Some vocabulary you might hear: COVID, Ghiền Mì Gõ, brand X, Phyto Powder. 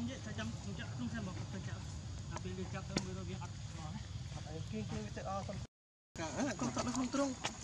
Hãy subscribe cho kênh Ghiền Mì Gõ để không bỏ lỡ những video hấp dẫn.